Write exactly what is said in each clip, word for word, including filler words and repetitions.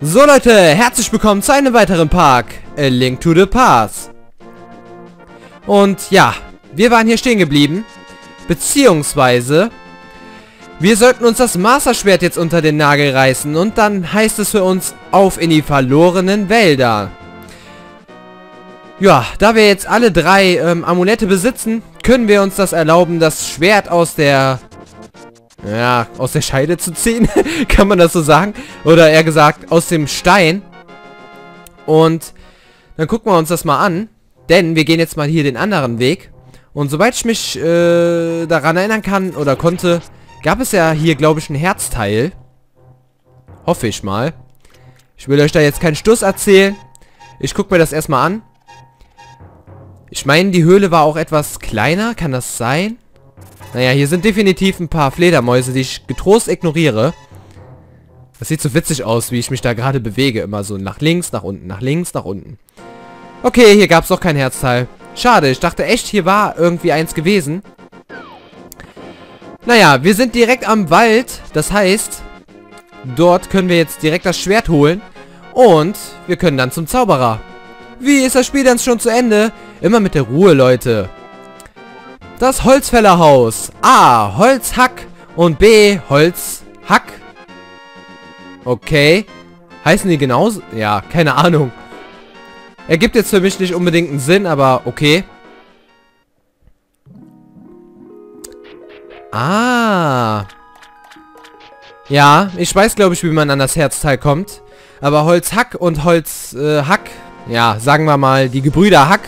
So Leute, herzlich willkommen zu einem weiteren Park, A Link to the Past. Und ja, wir waren hier stehen geblieben, beziehungsweise wir sollten uns das Master-Schwert jetzt unter den Nagel reißen und dann heißt es für uns auf in die verlorenen Wälder. Ja, da wir jetzt alle drei ähm, Amulette besitzen, können wir uns das erlauben, das Schwert aus der... Ja, aus der Scheide zu ziehen, kann man das so sagen? Oder eher gesagt, aus dem Stein. Und dann gucken wir uns das mal an. Denn wir gehen jetzt mal hier den anderen Weg. Und soweit ich mich äh, daran erinnern kann oder konnte, gab es ja hier, glaube ich, ein Herzteil. Hoffe ich mal. Ich will euch da jetzt keinen Stuss erzählen. Ich gucke mir das erstmal an. Ich meine, die Höhle war auch etwas kleiner. Kann das sein? Naja, hier sind definitiv ein paar Fledermäuse, die ich getrost ignoriere. Das sieht so witzig aus, wie ich mich da gerade bewege. Immer so nach links, nach unten, nach links, nach unten. Okay, hier gab es doch kein Herzteil. Schade, ich dachte echt, hier war irgendwie eins gewesen. Naja, wir sind direkt am Wald. Das heißt, dort können wir jetzt direkt das Schwert holen. Und wir können dann zum Zauberer. Wie ist das Spiel dann schon zu Ende? Immer mit der Ruhe, Leute. Das Holzfällerhaus. A. Holzhack und B. Holzhack. Okay. Heißen die genauso? Ja, keine Ahnung. Ergibt jetzt für mich nicht unbedingt einen Sinn, aber okay. Ah. Ja, ich weiß, glaube ich, wie man an das Herzteil kommt. Aber Holzhack und Holzhack, äh, ja, sagen wir mal, die Gebrüder Hack.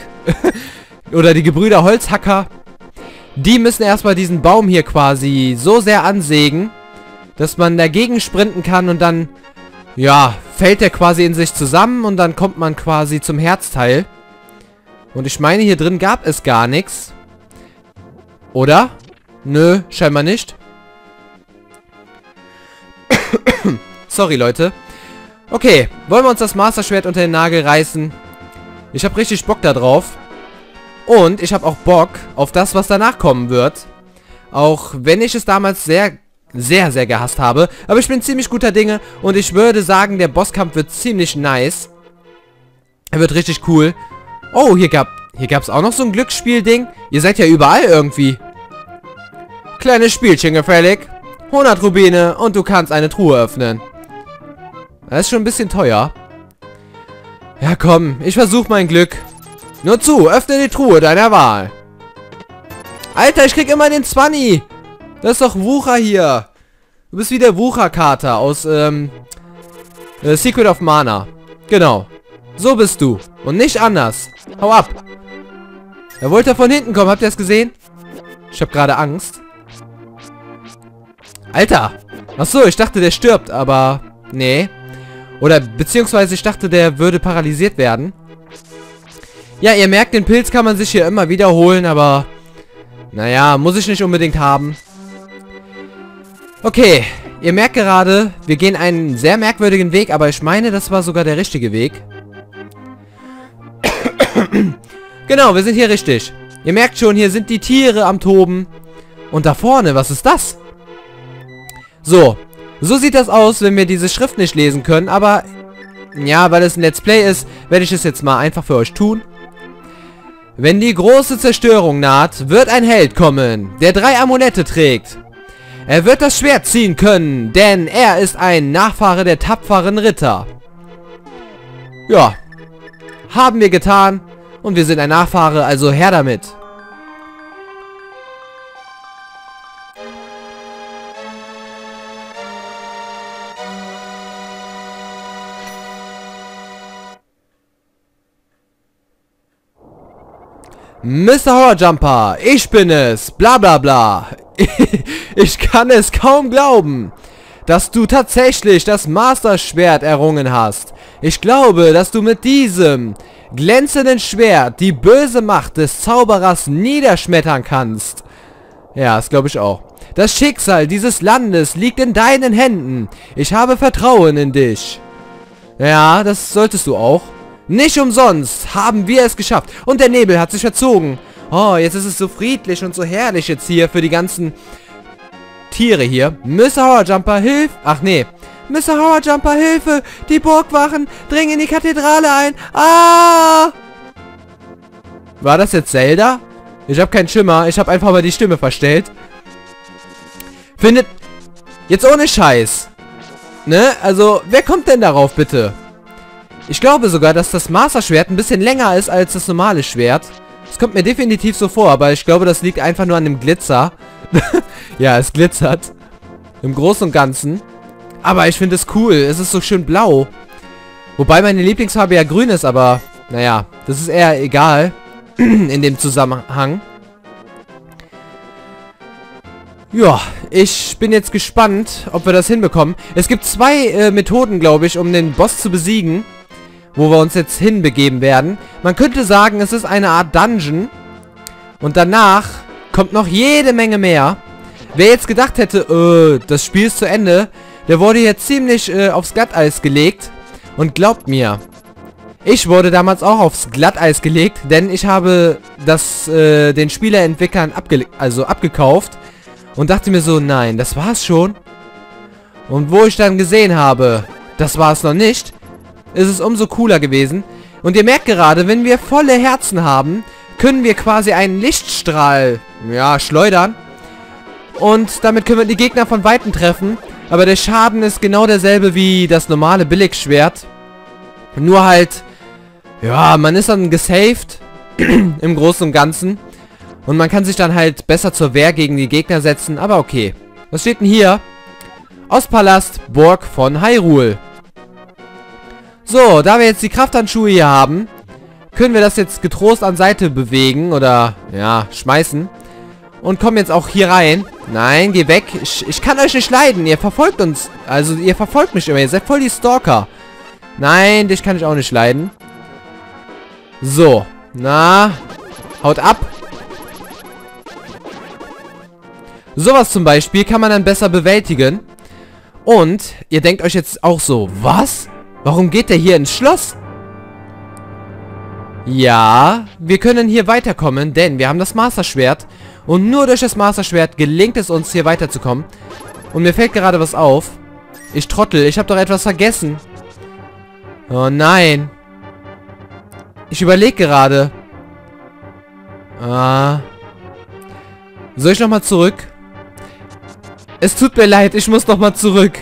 Oder die Gebrüder Holzhacker. Die müssen erstmal diesen Baum hier quasi so sehr ansägen, dass man dagegen sprinten kann und dann, ja, fällt der quasi in sich zusammen und dann kommt man quasi zum Herzteil. Und ich meine, hier drin gab es gar nichts. Oder? Nö, scheinbar nicht. Sorry, Leute. Okay, wollen wir uns das Master-Schwert unter den Nagel reißen? Ich habe richtig Bock da drauf. Und ich habe auch Bock auf das, was danach kommen wird. Auch wenn ich es damals sehr, sehr, sehr gehasst habe. Aber ich bin ziemlich guter Dinge. Und ich würde sagen, der Bosskampf wird ziemlich nice. Er wird richtig cool. Oh, hier gab hier gab's auch noch so ein Glücksspiel-Ding. Ihr seid ja überall irgendwie. Kleines Spielchen gefällig. hundert Rubine und du kannst eine Truhe öffnen. Das ist schon ein bisschen teuer. Ja, komm. Ich versuche mein Glück. Nur zu, öffne die Truhe deiner Wahl. Alter, ich krieg immer den Zwanni. Das ist doch Wucher hier. Du bist wie der Wucherkater aus, ähm... The Secret of Mana. Genau. So bist du. Und nicht anders. Hau ab. Er wollte von hinten kommen. Habt ihr das gesehen? Ich hab gerade Angst. Alter. Achso, ich dachte, der stirbt, aber... Nee. Oder, beziehungsweise, ich dachte, der würde paralysiert werden. Ja, ihr merkt, den Pilz kann man sich hier immer wiederholen, aber... Naja, muss ich nicht unbedingt haben. Okay, ihr merkt gerade, wir gehen einen sehr merkwürdigen Weg, aber ich meine, das war sogar der richtige Weg. Genau, wir sind hier richtig. Ihr merkt schon, hier sind die Tiere am Toben. Und da vorne, was ist das? So, so sieht das aus, wenn wir diese Schrift nicht lesen können, aber... Ja, weil es ein Let's Play ist, werde ich es jetzt mal einfach für euch tun. Wenn die große Zerstörung naht, wird ein Held kommen, der drei Amulette trägt. Er wird das Schwert ziehen können, denn er ist ein Nachfahre der tapferen Ritter. Ja, haben wir getan und wir sind ein Nachfahre, also her damit. MrHorrorJumper, ich bin es, bla bla bla. Ich kann es kaum glauben, dass du tatsächlich das Master-Schwert errungen hast. Ich glaube, dass du mit diesem glänzenden Schwert die böse Macht des Zauberers niederschmettern kannst. Ja, das glaube ich auch. Das Schicksal dieses Landes liegt in deinen Händen. Ich habe Vertrauen in dich. Ja, das solltest du auch. Nicht umsonst haben wir es geschafft. Und der Nebel hat sich verzogen. Oh, jetzt ist es so friedlich und so herrlich jetzt hier für die ganzen Tiere hier. MrHorrorJumper, hilf... Ach nee, MrHorrorJumper, Hilfe! Die Burgwachen dringen in die Kathedrale ein! Ah! War das jetzt Zelda? Ich habe keinen Schimmer. Ich habe einfach mal die Stimme verstellt. Findet... Jetzt ohne Scheiß. Ne? Also, wer kommt denn darauf, bitte? Ich glaube sogar, dass das Master-Schwert ein bisschen länger ist als das normale Schwert. Das kommt mir definitiv so vor, aber ich glaube, das liegt einfach nur an dem Glitzer. Ja, es glitzert. Im Großen und Ganzen. Aber ich finde es cool. Es ist so schön blau. Wobei meine Lieblingsfarbe ja grün ist, aber... Naja, das ist eher egal. In dem Zusammenhang. Ja, ich bin jetzt gespannt, ob wir das hinbekommen. Es gibt zwei äh, Methoden, glaube ich, um den Boss zu besiegen. Wo wir uns jetzt hinbegeben werden. Man könnte sagen, es ist eine Art Dungeon. Und danach kommt noch jede Menge mehr. Wer jetzt gedacht hätte, äh, das Spiel ist zu Ende, der wurde jetzt ziemlich äh, aufs Glatteis gelegt. Und glaubt mir, ich wurde damals auch aufs Glatteis gelegt, denn ich habe das äh, den Spieleentwicklern abge also abgekauft und dachte mir so, nein, das war's schon. Und wo ich dann gesehen habe, das war's noch nicht, ist es umso cooler gewesen. Und ihr merkt gerade, wenn wir volle Herzen haben, können wir quasi einen Lichtstrahl, ja, schleudern. Und damit können wir die Gegner von Weitem treffen. Aber der Schaden ist genau derselbe wie das normale Billigschwert. Nur halt, ja, man ist dann gesaved im Großen und Ganzen. Und man kann sich dann halt besser zur Wehr gegen die Gegner setzen. Aber okay. Was steht denn hier? Ostpalast, Burg von Hyrule. So, da wir jetzt die Krafthandschuhe hier haben, können wir das jetzt getrost an Seite bewegen oder, ja, schmeißen. Und kommen jetzt auch hier rein. Nein, geh weg. Ich, ich kann euch nicht leiden. Ihr verfolgt uns. Also, ihr verfolgt mich immer. Ihr seid voll die Stalker. Nein, dich kann ich auch nicht leiden. So. Na. Haut ab. Sowas zum Beispiel kann man dann besser bewältigen. Und ihr denkt euch jetzt auch so, was? Warum geht der hier ins Schloss? Ja, wir können hier weiterkommen, denn wir haben das Master-Schwert. Und nur durch das Master-Schwert gelingt es uns, hier weiterzukommen. Und mir fällt gerade was auf. Ich trottel, ich habe doch etwas vergessen. Oh nein. Ich überlege gerade. Ah. Soll ich nochmal zurück? Es tut mir leid, ich muss nochmal zurück.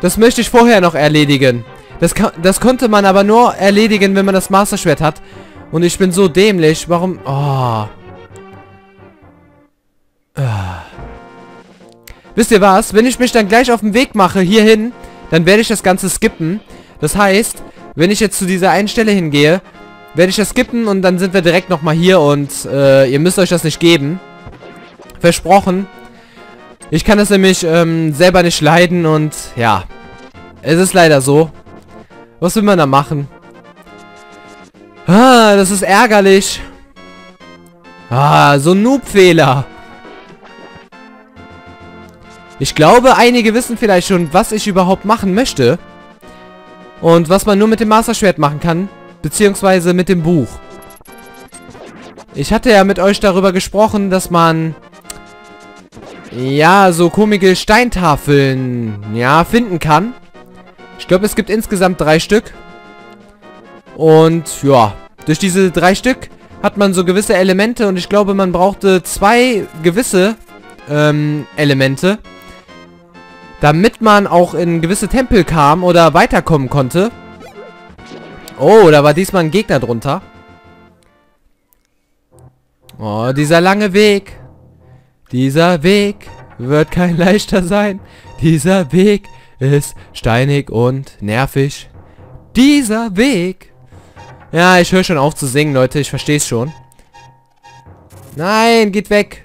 Das möchte ich vorher noch erledigen. Das, das konnte man aber nur erledigen, wenn man das Master-Schwert hat. Und ich bin so dämlich. Warum... Oh. Ah. Wisst ihr was? Wenn ich mich dann gleich auf den Weg mache, hierhin, dann werde ich das Ganze skippen. Das heißt, wenn ich jetzt zu dieser einen Stelle hingehe, werde ich das skippen und dann sind wir direkt nochmal hier und äh, ihr müsst euch das nicht geben. Versprochen. Ich kann das nämlich ähm, selber nicht leiden und ja, es ist leider so. Was will man da machen? Ah, das ist ärgerlich. Ah, so ein Noob-Fehler. Ich glaube, einige wissen vielleicht schon, was ich überhaupt machen möchte. Und was man nur mit dem Master-Schwert machen kann, beziehungsweise mit dem Buch. Ich hatte ja mit euch darüber gesprochen, dass man, ja, so komische Steintafeln, ja, finden kann. Ich glaube, es gibt insgesamt drei Stück. Und, ja, durch diese drei Stück hat man so gewisse Elemente und ich glaube, man brauchte zwei gewisse ähm, Elemente. Damit man auch in gewisse Tempel kam oder weiterkommen konnte. Oh, da war diesmal ein Gegner drunter. Oh, dieser lange Weg. Dieser Weg wird kein leichter sein. Dieser Weg ist steinig und nervig. Dieser Weg. Ja, ich höre schon auf zu singen, Leute. Ich verstehe es schon. Nein, geht weg.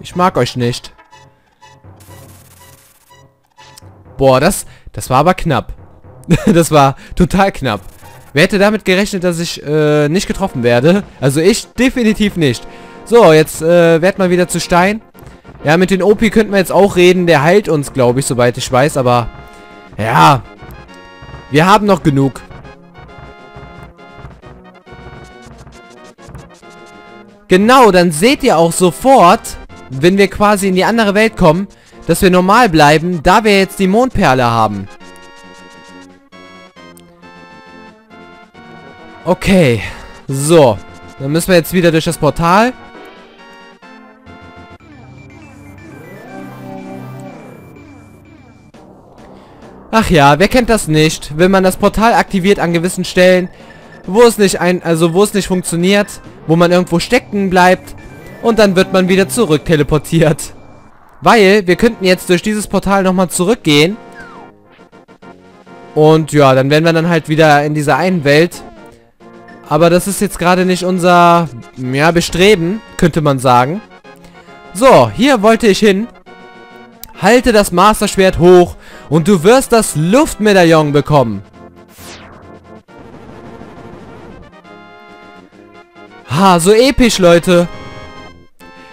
Ich mag euch nicht. Boah, das, das war aber knapp. Das war total knapp. Wer hätte damit gerechnet, dass ich äh, nicht getroffen werde? Also ich definitiv nicht. So, jetzt äh, werd mal wieder zu Stein. Ja, mit den O P könnten wir jetzt auch reden. Der heilt uns, glaube ich, soweit ich weiß. Aber, ja. Wir haben noch genug. Genau, dann seht ihr auch sofort, wenn wir quasi in die andere Welt kommen, dass wir normal bleiben, da wir jetzt die Mondperle haben. Okay, so. Dann müssen wir jetzt wieder durch das Portal. Ach ja, wer kennt das nicht? Wenn man das Portal aktiviert an gewissen Stellen, wo es nicht ein, also wo es nicht funktioniert, wo man irgendwo stecken bleibt und dann wird man wieder zurück teleportiert. Weil wir könnten jetzt durch dieses Portal nochmal zurückgehen. Und ja, dann wären wir dann halt wieder in dieser einen Welt. Aber das ist jetzt gerade nicht unser, ja, Bestreben, könnte man sagen. So, hier wollte ich hin. Halte das Master-Schwert hoch und du wirst das Luftmedaillon bekommen. Ha, so episch, Leute.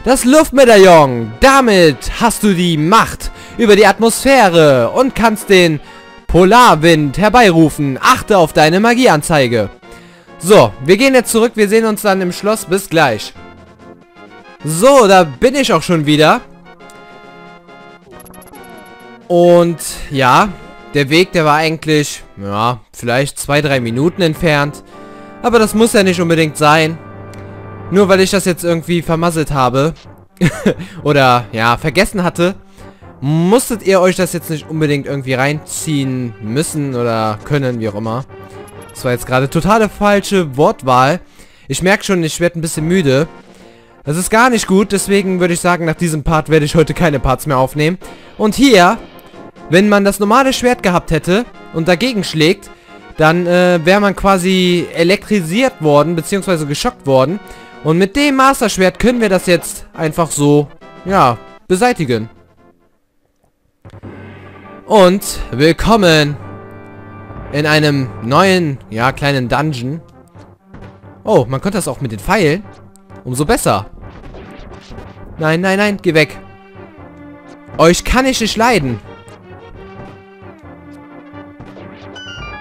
Das Luftmedaillon. Damit hast du die Macht über die Atmosphäre und kannst den Polarwind herbeirufen. Achte auf deine Magieanzeige. So, wir gehen jetzt zurück. Wir sehen uns dann im Schloss. Bis gleich. So, da bin ich auch schon wieder. Und ja, der Weg, der war eigentlich, ja, vielleicht zwei, drei Minuten entfernt. Aber das muss ja nicht unbedingt sein. Nur weil ich das jetzt irgendwie vermasselt habe. Oder, ja, vergessen hatte. Musstet ihr euch das jetzt nicht unbedingt irgendwie reinziehen müssen oder können, wie auch immer. Das war jetzt gerade totale falsche Wortwahl. Ich merke schon, ich werde ein bisschen müde. Das ist gar nicht gut, deswegen würde ich sagen, nach diesem Part werde ich heute keine Parts mehr aufnehmen. Und hier... Wenn man das normale Schwert gehabt hätte und dagegen schlägt, dann äh, wäre man quasi elektrisiert worden, beziehungsweise geschockt worden. Und mit dem Master-Schwert können wir das jetzt einfach so, ja, beseitigen. Und willkommen in einem neuen, ja, kleinen Dungeon. Oh, man könnte das auch mit den Pfeilen. Umso besser. Nein, nein, nein, geh weg. Euch kann ich nicht leiden.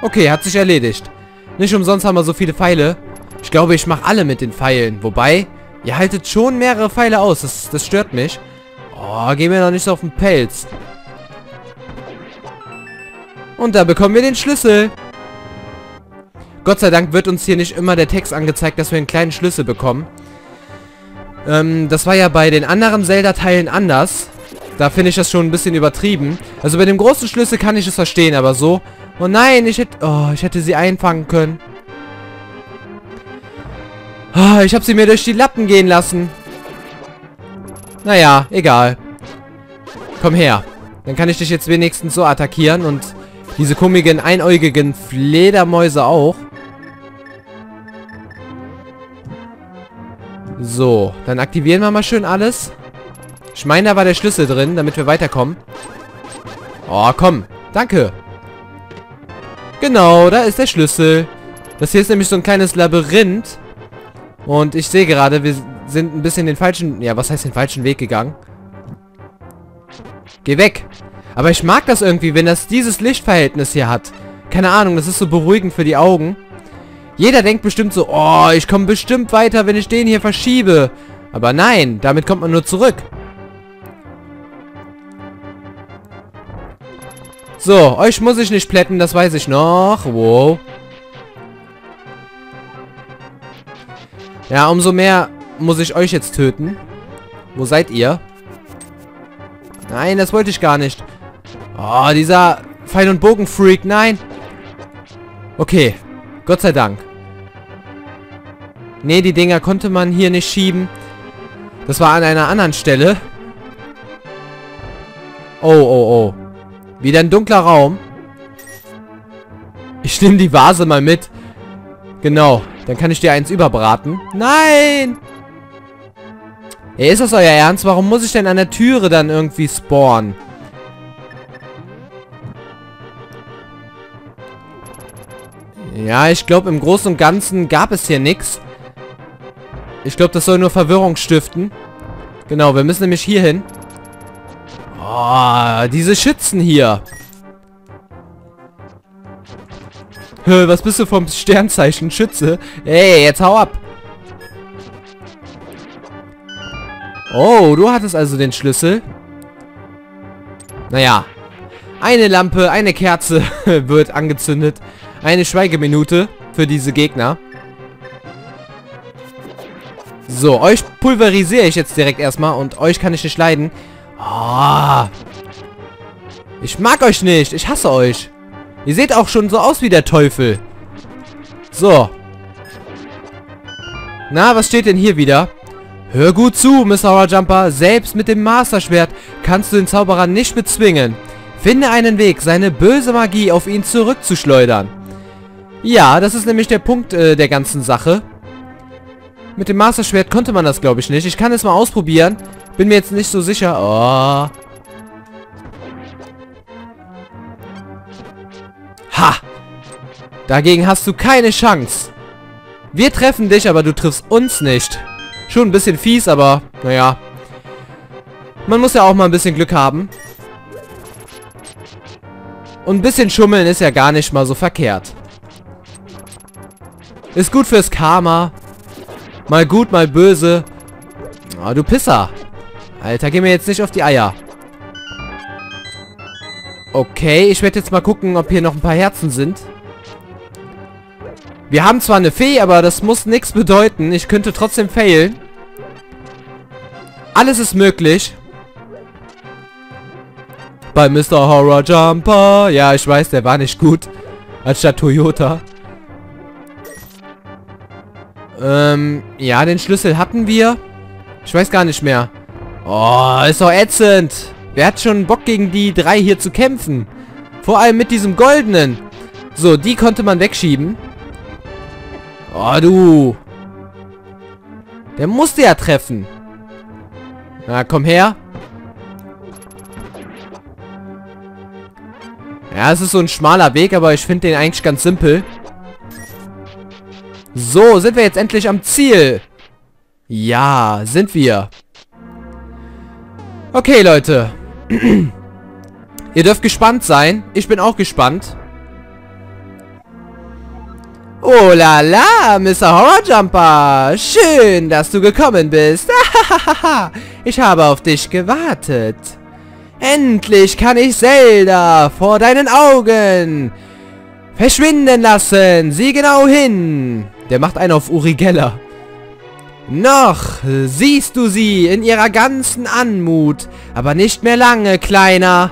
Okay, hat sich erledigt. Nicht umsonst haben wir so viele Pfeile. Ich glaube, ich mache alle mit den Pfeilen. Wobei, ihr haltet schon mehrere Pfeile aus. Das, das stört mich. Oh, gehen wir noch nicht so auf den Pelz. Und da bekommen wir den Schlüssel. Gott sei Dank wird uns hier nicht immer der Text angezeigt, dass wir einen kleinen Schlüssel bekommen. Ähm, das war ja bei den anderen Zelda-Teilen anders. Da finde ich das schon ein bisschen übertrieben. Also bei dem großen Schlüssel kann ich es verstehen, aber so... Oh nein, ich hätte... Oh, ich hätte sie einfangen können. Oh, ich habe sie mir durch die Lappen gehen lassen. Naja, egal. Komm her. Dann kann ich dich jetzt wenigstens so attackieren und diese komischen einäugigen Fledermäuse auch. So, dann aktivieren wir mal schön alles. Ich meine, da war der Schlüssel drin, damit wir weiterkommen. Oh, komm. Danke. Genau, da ist der Schlüssel. Das hier ist nämlich so ein kleines Labyrinth. Und ich sehe gerade, wir sind ein bisschen den falschen... Ja, was heißt den falschen Weg gegangen? Geh weg. Aber ich mag das irgendwie, wenn das dieses Lichtverhältnis hier hat. Keine Ahnung, das ist so beruhigend für die Augen. Jeder denkt bestimmt so, oh, ich komme bestimmt weiter, wenn ich den hier verschiebe. Aber nein, damit kommt man nur zurück. So, euch muss ich nicht plätten, das weiß ich noch. Wow. Ja, umso mehr muss ich euch jetzt töten. Wo seid ihr? Nein, das wollte ich gar nicht. Oh, dieser Pfeil- und Bogenfreak, nein. Okay, Gott sei Dank. Nee, die Dinger konnte man hier nicht schieben. Das war an einer anderen Stelle. Oh, oh, oh. Wieder ein dunkler Raum. Ich nehme die Vase mal mit. Genau. Dann kann ich dir eins überbraten. Nein! Ey, ist das euer Ernst? Warum muss ich denn an der Türe dann irgendwie spawnen? Ja, ich glaube, im Großen und Ganzen gab es hier nichts. Ich glaube, das soll nur Verwirrung stiften. Genau, wir müssen nämlich hier hin. Oh, diese Schützen hier. Hö, was bist du vom Sternzeichen? Schütze? Ey, jetzt hau ab. Oh, du hattest also den Schlüssel. Naja. Eine Lampe, eine Kerze wird angezündet. Eine Schweigeminute für diese Gegner. So, euch pulverisiere ich jetzt direkt erstmal. Und euch kann ich nicht leiden. Oh. Ich mag euch nicht. Ich hasse euch. Ihr seht auch schon so aus wie der Teufel. So. Na, was steht denn hier wieder? Hör gut zu, MrHorrorJumper. Selbst mit dem Master-Schwert kannst du den Zauberer nicht bezwingen. Finde einen Weg, seine böse Magie auf ihn zurückzuschleudern. Ja, das ist nämlich der Punkt äh, der ganzen Sache. Mit dem Master-Schwert konnte man das, glaube ich, nicht. Ich kann es mal ausprobieren. Bin mir jetzt nicht so sicher. Oh. Ha! Dagegen hast du keine Chance. Wir treffen dich, aber du triffst uns nicht. Schon ein bisschen fies, aber naja. Man muss ja auch mal ein bisschen Glück haben. Und ein bisschen schummeln ist ja gar nicht mal so verkehrt. Ist gut fürs Karma. Mal gut, mal böse. Oh, du Pisser. Alter, geh mir jetzt nicht auf die Eier. Okay, ich werde jetzt mal gucken, ob hier noch ein paar Herzen sind. Wir haben zwar eine Fee, aber das muss nichts bedeuten. Ich könnte trotzdem failen. Alles ist möglich. Bei MrHorrorJumper. Ja, ich weiß, der war nicht gut. Anstatt Toyota. Ähm, ja, den Schlüssel hatten wir. Ich weiß gar nicht mehr. Oh, ist doch ätzend. Wer hat schon Bock, gegen die drei hier zu kämpfen? Vor allem mit diesem Goldenen. So, die konnte man wegschieben. Oh, du. Der musste ja treffen. Na, komm her. Ja, es ist so ein schmaler Weg, aber ich finde den eigentlich ganz simpel. So, sind wir jetzt endlich am Ziel? Ja, sind wir. Okay, Leute. Ihr dürft gespannt sein. Ich bin auch gespannt. Oh la la, MrHorrorJumper. Schön, dass du gekommen bist. Ich habe auf dich gewartet. Endlich kann ich Zelda vor deinen Augen verschwinden lassen. Sieh genau hin. Der macht einen auf Uri Geller. Noch siehst du sie in ihrer ganzen Anmut, aber nicht mehr lange, Kleiner.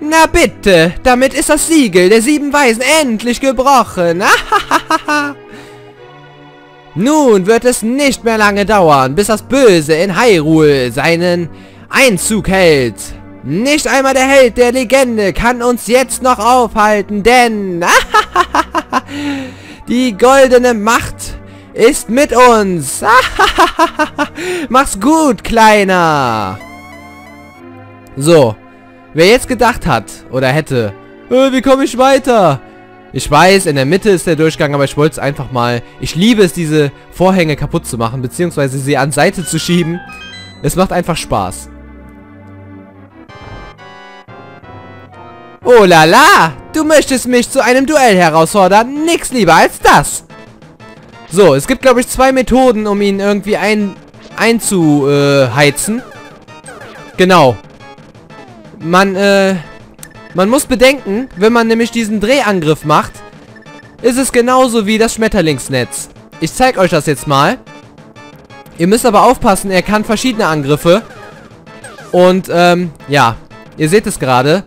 Na bitte, damit ist das Siegel der sieben Weisen endlich gebrochen. Nun wird es nicht mehr lange dauern, bis das Böse in Hyrule seinen Einzug hält. Nicht einmal der Held der Legende kann uns jetzt noch aufhalten, denn die goldene Macht ist mit uns. Mach's gut, Kleiner. So, wer jetzt gedacht hat oder hätte, äh, wie komme ich weiter? Ich weiß, in der Mitte ist der Durchgang, aber ich wollte es einfach mal... Ich liebe es, diese Vorhänge kaputt zu machen, beziehungsweise sie an Seite zu schieben. Es macht einfach Spaß. Oh la la! Du möchtest mich zu einem Duell herausfordern? Nix lieber als das! So, es gibt, glaube ich, zwei Methoden, um ihn irgendwie ein, einzuheizen. Äh, genau. Man, äh... Man muss bedenken, wenn man nämlich diesen Drehangriff macht, ist es genauso wie das Schmetterlingsnetz. Ich zeige euch das jetzt mal. Ihr müsst aber aufpassen, er kann verschiedene Angriffe. Und, ähm, ja. Ihr seht es gerade.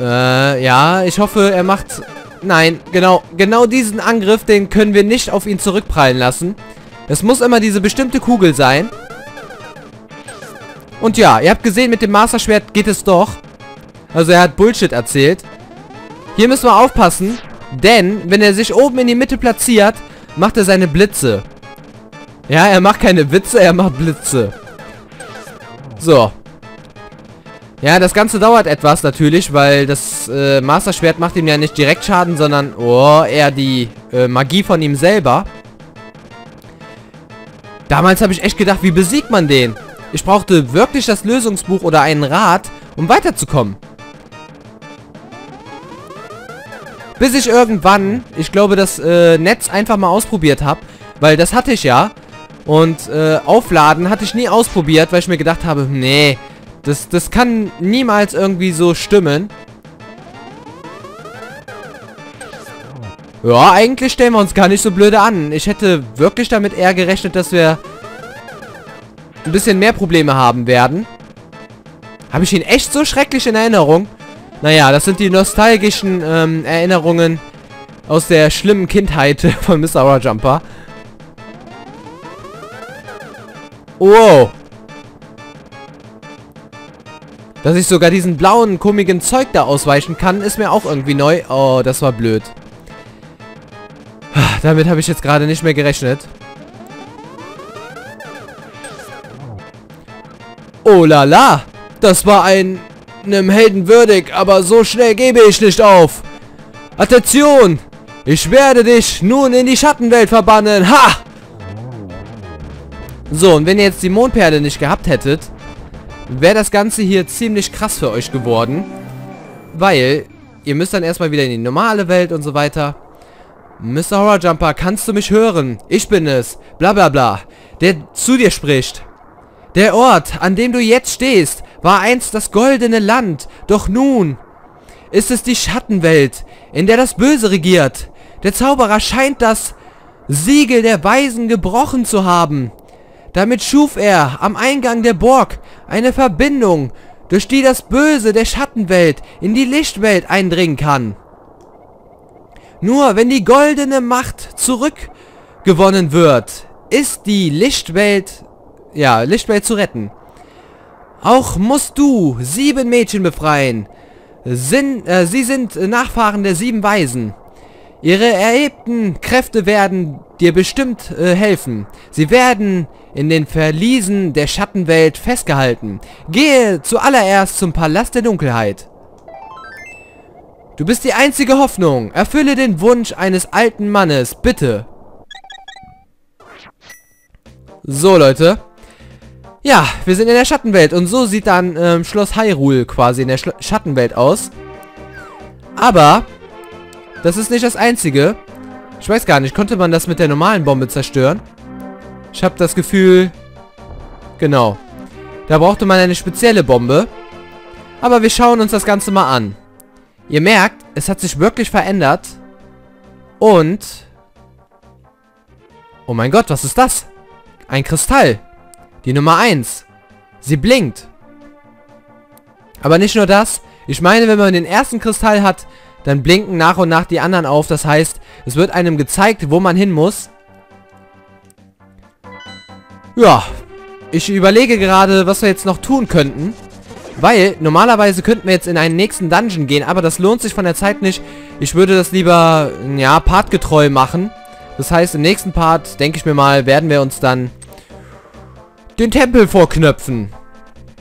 Äh, ja, ich hoffe, er macht... Nein, genau, genau diesen Angriff, den können wir nicht auf ihn zurückprallen lassen. Es muss immer diese bestimmte Kugel sein. Und ja, ihr habt gesehen, mit dem Master-Schwert geht es doch. Also er hat Bullshit erzählt. Hier müssen wir aufpassen, denn wenn er sich oben in die Mitte platziert, macht er seine Blitze. Ja, er macht keine Witze, er macht Blitze. So. Ja, das Ganze dauert etwas natürlich, weil das äh, Master-Schwert macht ihm ja nicht direkt Schaden, sondern oh, eher die äh, Magie von ihm selber. Damals habe ich echt gedacht, wie besiegt man den? Ich brauchte wirklich das Lösungsbuch oder einen Rat, um weiterzukommen. Bis ich irgendwann, ich glaube, das äh, Netz einfach mal ausprobiert habe. Weil das hatte ich ja. Und äh, Aufladen hatte ich nie ausprobiert, weil ich mir gedacht habe, nee, das, das kann niemals irgendwie so stimmen. Ja, eigentlich stellen wir uns gar nicht so blöde an. Ich hätte wirklich damit eher gerechnet, dass wir ein bisschen mehr Probleme haben werden. Habe ich ihn echt so schrecklich in Erinnerung? Naja, das sind die nostalgischen ähm, Erinnerungen aus der schlimmen Kindheit von MrHorrorJumper. Wow. Dass ich sogar diesen blauen, komischen Zeug da ausweichen kann, ist mir auch irgendwie neu. Oh, das war blöd. Damit habe ich jetzt gerade nicht mehr gerechnet. Oh la la, das war ein, einem Helden würdig, aber so schnell gebe ich nicht auf. Attention, ich werde dich nun in die Schattenwelt verbannen. Ha! So, und wenn ihr jetzt die Mondperle nicht gehabt hättet, wäre das Ganze hier ziemlich krass für euch geworden. Weil ihr müsst dann erstmal wieder in die normale Welt und so weiter. MrHorrorJumper, kannst du mich hören? Ich bin es. Bla bla bla. Der zu dir spricht. Der Ort, an dem du jetzt stehst, war einst das goldene Land, doch nun ist es die Schattenwelt, in der das Böse regiert. Der Zauberer scheint das Siegel der Weisen gebrochen zu haben. Damit schuf er am Eingang der Burg eine Verbindung, durch die das Böse der Schattenwelt in die Lichtwelt eindringen kann. Nur wenn die goldene Macht zurückgewonnen wird, ist die Lichtwelt... Ja, Lichtwelt zu retten. Auch musst du sieben Mädchen befreien. Sin, äh, sie sind Nachfahren der sieben Weisen. Ihre erlebten Kräfte werden dir bestimmt äh, helfen. Sie werden in den Verliesen der Schattenwelt festgehalten. Gehe zuallererst zum Palast der Dunkelheit. Du bist die einzige Hoffnung. Erfülle den Wunsch eines alten Mannes, bitte. So, Leute. Ja, wir sind in der Schattenwelt und so sieht dann ähm, Schloss Hyrule quasi in der Schlo- Schattenwelt aus. Aber das ist nicht das Einzige. Ich weiß gar nicht, konnte man das mit der normalen Bombe zerstören? Ich habe das Gefühl... Genau. Da brauchte man eine spezielle Bombe. Aber wir schauen uns das Ganze mal an. Ihr merkt, es hat sich wirklich verändert. Und... Oh mein Gott, was ist das? Ein Kristall. Die Nummer eins. Sie blinkt. Aber nicht nur das. Ich meine, wenn man den ersten Kristall hat, dann blinken nach und nach die anderen auf. Das heißt, es wird einem gezeigt, wo man hin muss. Ja. Ich überlege gerade, was wir jetzt noch tun könnten. Weil, normalerweise könnten wir jetzt in einen nächsten Dungeon gehen. Aber das lohnt sich von der Zeit nicht. Ich würde das lieber, ja, partgetreu machen. Das heißt, im nächsten Part, denke ich mir mal, werden wir uns dann... den Tempel vorknöpfen.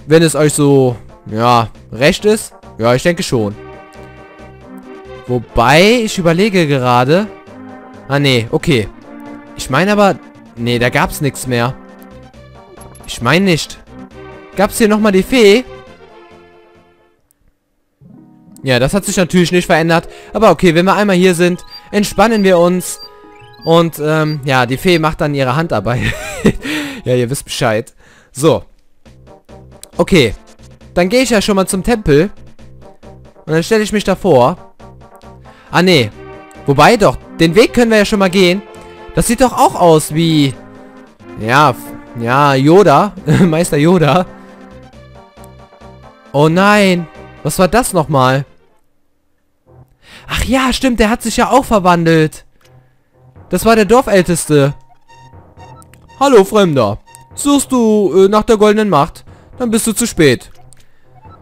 Wenn es euch so, ja, recht ist. Ja, ich denke schon. Wobei, ich überlege gerade. Ah, nee, okay. Ich meine aber, nee, da gab's nichts mehr. Ich meine nicht. Gab's hier nochmal die Fee? Ja, das hat sich natürlich nicht verändert. Aber okay, wenn wir einmal hier sind, entspannen wir uns. Und, ähm, ja, die Fee macht dann ihre Handarbeit. Ja, ihr wisst Bescheid. So. Okay. Dann gehe ich ja schon mal zum Tempel. Und dann stelle ich mich davor. Ah, nee. Wobei doch. Den Weg können wir ja schon mal gehen. Das sieht doch auch aus wie... Ja, ja, Yoda. Meister Yoda. Oh nein. Was war das nochmal? Ach ja, stimmt. Der hat sich ja auch verwandelt. Das war der Dorfälteste. Hallo Fremder, suchst du äh, nach der goldenen Macht? Dann bist du zu spät.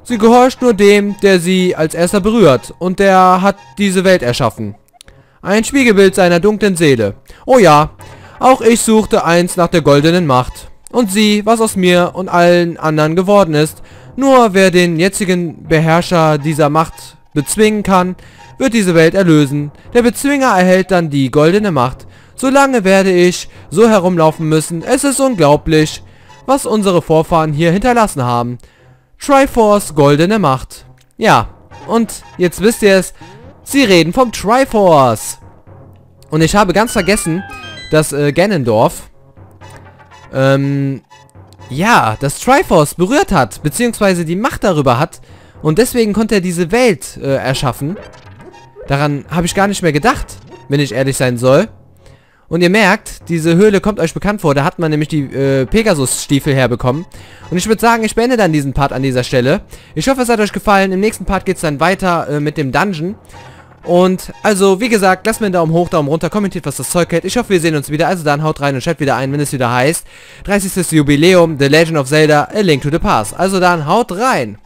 Sie gehorcht nur dem, der sie als erster berührt und der hat diese Welt erschaffen. Ein Spiegelbild seiner dunklen Seele. Oh ja, auch ich suchte einst nach der goldenen Macht. Und sieh, was aus mir und allen anderen geworden ist. Nur wer den jetzigen Beherrscher dieser Macht bezwingen kann, wird diese Welt erlösen. Der Bezwinger erhält dann die goldene Macht. So lange werde ich so herumlaufen müssen. Es ist unglaublich. was unsere Vorfahren hier hinterlassen haben. Triforce, goldene Macht. Ja, und jetzt wisst ihr es, sie reden vom Triforce. Und ich habe ganz vergessen, dass äh, Ganondorf, ähm, ja, das Triforce berührt hat, beziehungsweise die Macht darüber hat. Und deswegen konnte er diese Welt äh, erschaffen. Daran habe ich gar nicht mehr gedacht, wenn ich ehrlich sein soll. Und ihr merkt, diese Höhle kommt euch bekannt vor. Da hat man nämlich die äh, Pegasus-Stiefel herbekommen. Und ich würde sagen, ich beende dann diesen Part an dieser Stelle. Ich hoffe, es hat euch gefallen. Im nächsten Part geht es dann weiter äh, mit dem Dungeon. Und also, wie gesagt, lasst mir einen Daumen hoch, Daumen runter, kommentiert, was das Zeug hält. Ich hoffe, wir sehen uns wieder. Also dann haut rein und schaut wieder ein, wenn es wieder heißt dreißigstes Jubiläum, The Legend of Zelda, A Link to the Past. Also dann haut rein!